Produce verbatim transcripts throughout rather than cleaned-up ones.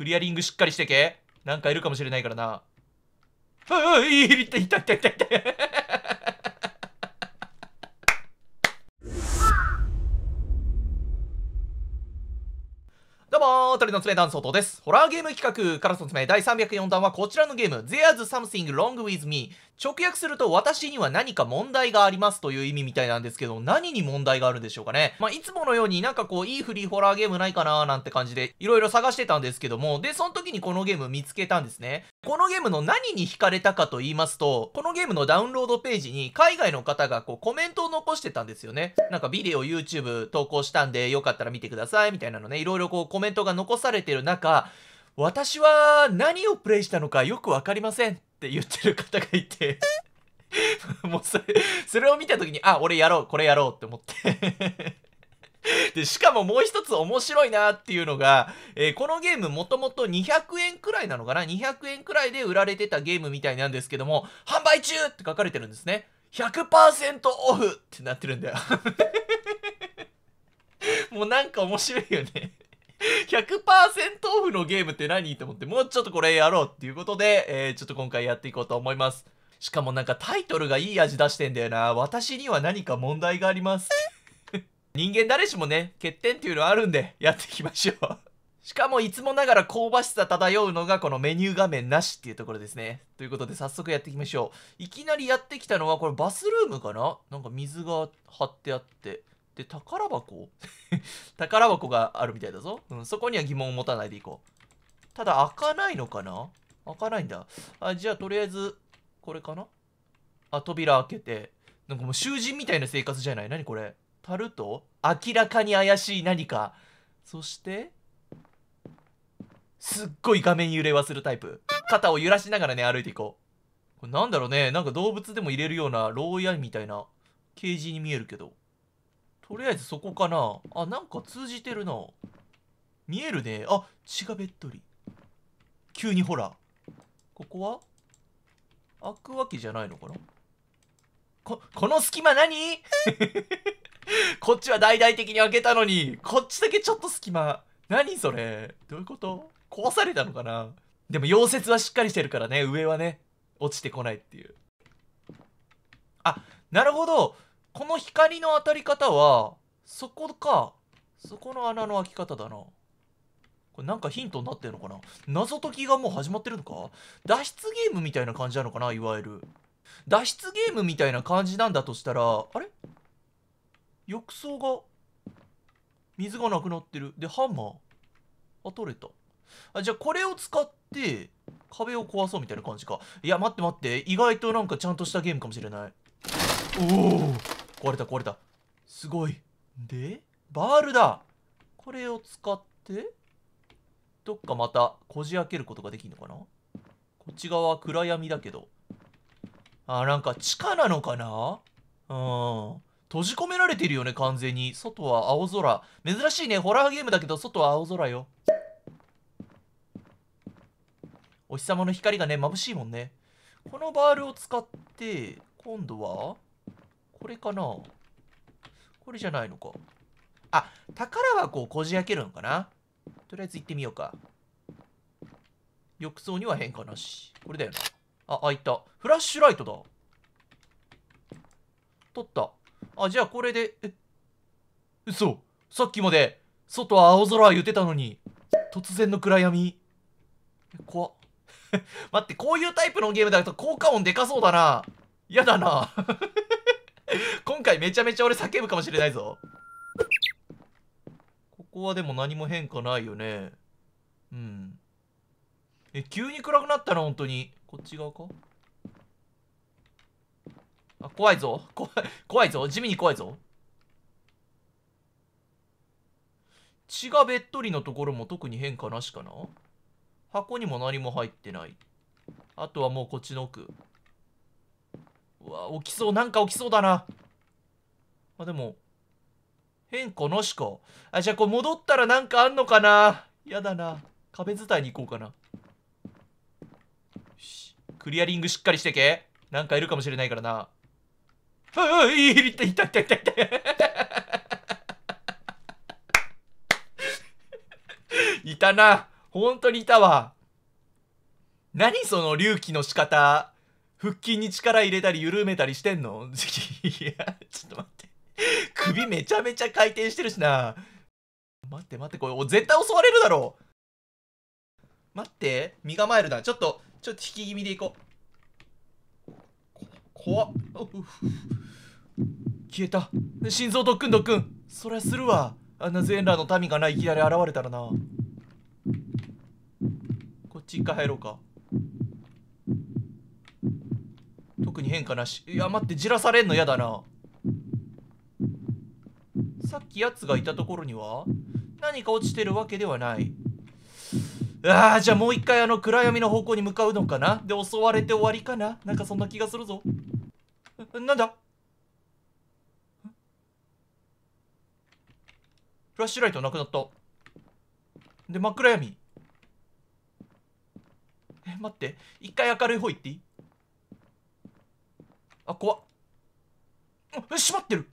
クリアリングしっかりしてけ。なんかいるかもしれないからな。うんうん、いいったいったいったいったいったどうもー、鳥の爪ダンソートです。ホラーゲーム企画カラスの爪だいさんびゃくよんだんはこちらのゲーム There's Something Wrong with Me、 直訳すると私には何か問題がありますという意味みたいなんですけど、何に問題があるんでしょうかね。まあ、いつものようになんかこういいフリーホラーゲームないかなーなんて感じでいろいろ探してたんですけども、でその時にこのゲーム見つけたんですね。このゲームの何に惹かれたかと言いますと、このゲームのダウンロードページに海外の方がこうコメントを残してたんですよね。なんかビデオ YouTube 投稿したんでよかったら見てくださいみたいなのね、いろいろこうコメントが残されてる中、私は何をプレイしたのかよくわかりませんって言ってる方がいてもうそれ、それを見た時に、あ、俺やろう、これやろうって思ってでしかももう一つ面白いなっていうのが、えー、このゲームもともとにひゃくえんくらいなのかな、にひゃくえんくらいで売られてたゲームみたいなんですけども、販売中って書かれてるんですね。 ひゃくパーセント オフってなってるんだよもうなんか面白いよねひゃくパーセント オフのゲームって何って思って、もうちょっとこれやろうっていうことで、えー、ちょっと今回やっていこうと思います。しかもなんかタイトルがいい味出してんだよな。私には何か問題があります人間誰しもね、欠点っていうのはあるんで、やっていきましょうしかもいつもながら香ばしさ漂うのがこのメニュー画面なしっていうところですね。ということで早速やっていきましょう。いきなりやってきたのはこれバスルームかな。なんか水が張ってあって、で宝箱宝箱があるみたいだぞ、うん、そこには疑問を持たないでいこう。ただ開かないのかな、開かないんだ。あ、じゃあとりあえずこれかな。あ、扉開けて、なんかもう囚人みたいな生活じゃない。何これ、タルト。明らかに怪しい何か。そしてすっごい画面揺れはするタイプ。肩を揺らしながらね、歩いていこう。これなんだろうね、なんか動物でも入れるような牢屋みたいなケージに見えるけど、とりあえずそこかな。あ、なんか通じてるな、見えるね。あ、血がべっとり。急にほら、ここは開くわけじゃないのかな。ここの隙間何こっちは大々的に開けたのに、こっちだけちょっと隙間。何それ、どういうこと、壊されたのかな。でも溶接はしっかりしてるからね、上はね落ちてこないっていう。あ、なるほど、この光の当たり方はそこか、そこの穴の開き方だな。これなんかヒントになってるのかな。謎解きがもう始まってるのか。脱出ゲームみたいな感じなのかな。いわゆる脱出ゲームみたいな感じなんだとしたら、あれ、浴槽が水がなくなってる。でハンマー、あ、取れた。あ、じゃあこれを使って壁を壊そうみたいな感じか。いや待って待って、意外となんかちゃんとしたゲームかもしれない。おお、壊れた壊れた、すごい。でバールだ。これを使ってどっかまたこじ開けることができるのかな。こっち側は暗闇だけど、あー、なんか地下なのかな。うん、閉じ込められてるよね完全に。外は青空、珍しいね、ホラーゲームだけど外は青空よ。お日様の光がね眩しいもんね。このバールを使って今度はこれかな、これじゃないのか。あ、宝箱をこじ開けるのかな。とりあえず行ってみようか。浴槽には変化なし。これだよな。あ、開いた。フラッシュライトだ、取った。あ、じゃあこれで、え、嘘、さっきまで外は青空言ってたのに突然の暗闇、怖っ待って、こういうタイプのゲームだと効果音でかそうだな。やだな今回めちゃめちゃ俺叫ぶかもしれないぞ。ここはでも何も変化ないよね。うん、え、急に暗くなったな本当に。こっち側か。あ、怖いぞ、怖い、怖いぞ、地味に怖いぞ。血がべっとりのところも特に変化なしかな。箱にも何も入ってない。あとはもうこっちの奥。うわ、起きそう、なんか起きそうだな。あ、でも変化なしか。あ、じゃあこれ戻ったらなんかあんのかな。やだな、壁伝いに行こうかな。よし、クリアリングしっかりしてけ。なんかいるかもしれないからな。うんうん、いったいったいったいったいったいたな。ほんとにいたわ。何その隆起の仕方。腹筋に力入れたり緩めたりしてんの？いや、ちょっと待って。首めちゃめちゃ回転してるしな。待って待って、これ絶対襲われるだろう。待って、身構えるな。ちょっと、ちょっと引き気味でいこう。怖っ。消えた。心臓ドックンドックン。そりゃするわ。あんな全裸の民がないきなり現れたらな。こっち一回入ろうか。特に変化なし。いや待って、じらされんのやだな。さっきやつがいたところには何か落ちてるわけではない。あー、じゃあもう一回あの暗闇の方向に向かうのかな。で襲われて終わりかな。なんかそんな気がするぞ。 な, なんだフラッシュライトなくなった。で真っ暗闇。え、待って、一回明るい方行っていい？あ、怖っ。え、閉まってる。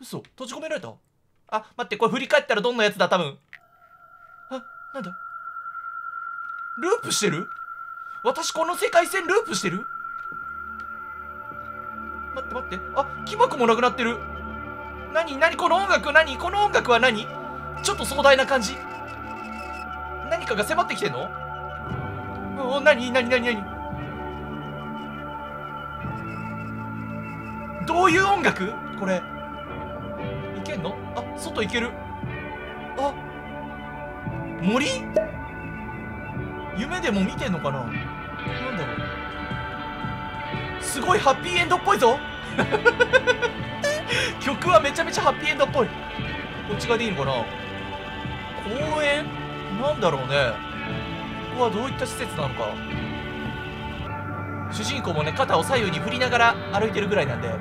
嘘、閉じ込められた。あ、待って、これ振り返ったらどんなやつだ、多分。あ、なんだ、ループしてる。私この世界線ループしてる。待って待って、あ、木箱もなくなってる。何何この音楽、何この音楽は何。ちょっと壮大な感じ。何かが迫ってきてんの。お、何何何何、どういう音楽これ。いけんの。あ、外いける。あ、森。夢でも見てんのかな。なんだろう、すごいハッピーエンドっぽいぞ曲はめちゃめちゃハッピーエンドっぽい。こっち側でいいのかな。公園なんだろうね。ここはどういった施設なのか。主人公もね、肩を左右に振りながら歩いてるぐらいなんで、う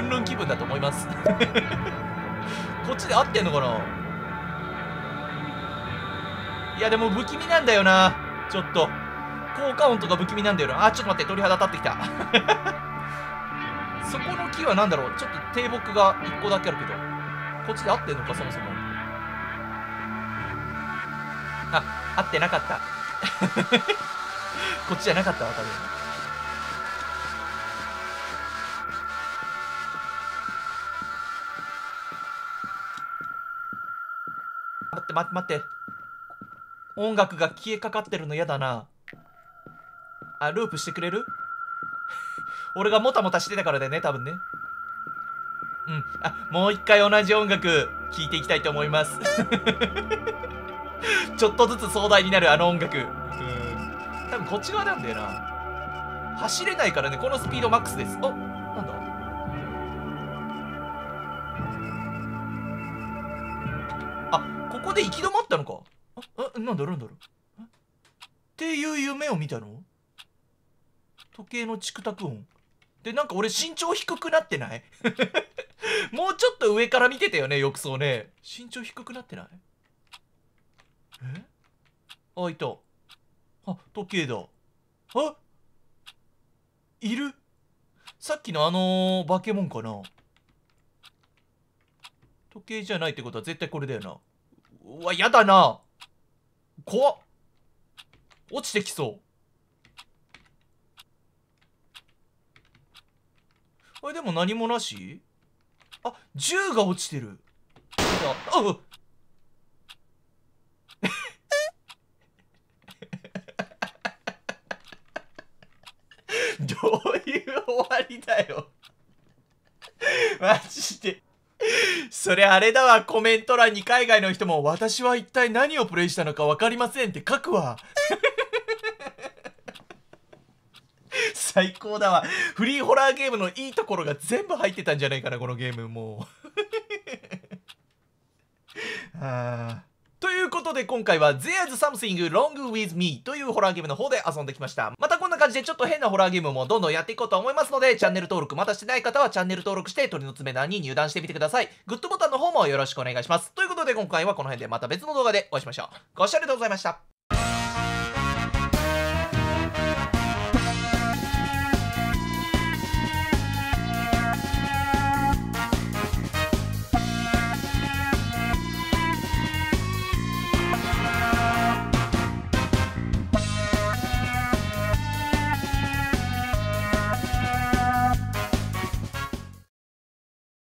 ん、ルンルン気分だと思いますこっちで合ってんのかな。いやでも不気味なんだよな。ちょっと効果音とか不気味なんだよな。あ、ちょっと待って、鳥肌立ってきたそこの木は何だろう。ちょっと低木がいっこだけあるけど、こっちで合ってんのかそもそも。あ、合ってなかったこっちじゃなかったわ多分。待って待って、音楽が消えかかってるの嫌だな。あ、ループしてくれる俺がもたもたしてたからだよね多分ね。うん、あ、もう一回同じ音楽聴いていきたいと思いますちょっとずつ壮大になるあの音楽。うん、多分こっち側なんだよな。走れないからね、このスピードマックスです。お、なんだ、ここで行き止まったのか。ああ、なんだろうなんだろうっていう夢を見たの。時計のチクタク音で、なんか俺身長低くなってないもうちょっと上から見てたよね、浴槽ね。身長低くなってない。え、あ、いた。あ、時計だ。あ、いる。さっきのあのー、化け物かな。時計じゃないってことは絶対これだよな。うわ、やだな。怖っ。落ちてきそう。あれでも何もなし。あ、銃が落ちてる。あっどういう終わりだよマジでそれあれだわ、コメント欄に海外の人も私は一体何をプレイしたのか分かりませんって書くわ最高だわ。フリーホラーゲームのいいところが全部入ってたんじゃないかなこのゲームもうあー、ということで今回は There's Something Wrong with Me というホラーゲームの方で遊んできました。またこんな感じでちょっと変なホラーゲームもどんどんやっていこうと思いますので、チャンネル登録まだしてない方はチャンネル登録して鳥の爪団に入団してみてください。グッドボタンの方もよろしくお願いします。ということで今回はこの辺で、また別の動画でお会いしましょう。ご視聴ありがとうございました。